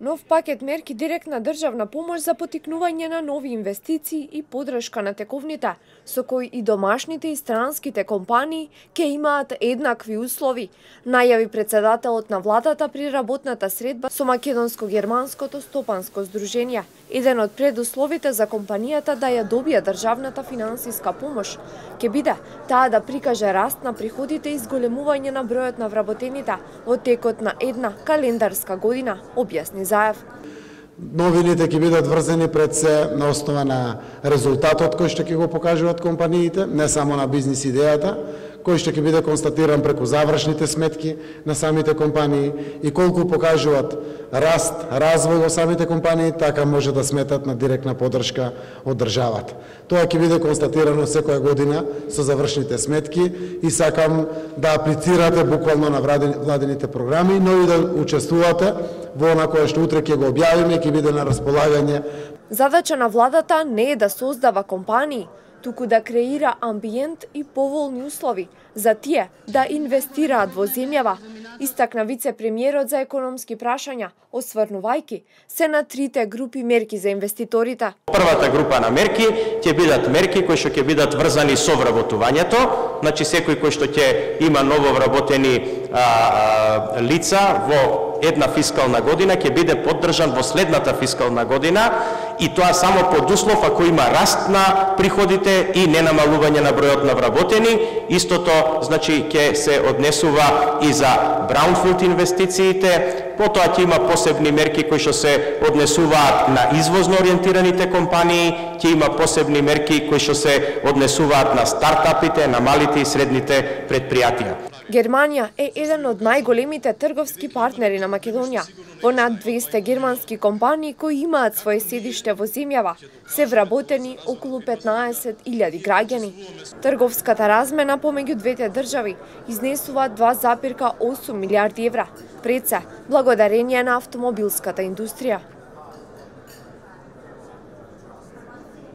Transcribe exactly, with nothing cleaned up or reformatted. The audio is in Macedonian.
Нов пакет мерки, директна државна помош за поттикнување на нови инвестиции и подршка на тековните, со кои и домашните и странските компании ќе имаат еднакви услови, најави председателот на владата при работната средба со Македонско-Германското Стопанско Здружение. Еден од предусловите за компанијата да ја добија државната финансиска помош ќе биде таа да прикаже раст на приходите и зголемување на бројот на вработените во текот на една календарска година, објасни Заев. Новините ќе бидат врзени пред се на основа на резултатот кој што ќе го покажуваат компаниите, не само на бизнис идејата, кој што ќе биде констатиран преку завршните сметки на самите компании и колку покажуваат раст, развој во самите компании, така може да сметат на директна поддршка од државата. Тоа ќе биде констатирано секоја година со завршните сметки и сакам да аплицирате буквално на владините програми, но и да учествувате во она која што утре ќе го објавиме и ќе биде на располагање. Задача на владата не е да создава компании, туку да креира амбиент и поволни услови за тие да инвестираат во земјава, истакна вице-премиерот за економски прашања, осврнувајки се на трите групи мерки за инвеститорите. Првата група на мерки ќе бидат мерки кои што ќе бидат врзани со вработувањето, значи секој кој што ќе има ново вработени а, а, лица во една фискална година ќе биде поддржан во следната фискална година и тоа само под услов ако има раст на приходите и ненамалување на бројот на вработени. Истото, значи, ќе се однесува и за браунфилд инвестициите, потоа ќе има посебни мерки кои што се однесуваат на извозно ориентираните компании, ќе има посебни мерки кои што се однесуваат на стартапите, на малите и средните предпријатија. Германија е еден од најголемите трговски партнери на Македонија. Во над двесте германски компании кои имаат свое седиште во земјава, се вработени околу петнаесет илјади граѓани. Трговската размена помеѓу двете држави изнесува два запирка осум милијарди евра, пред се благодарение на автомобилската индустрија.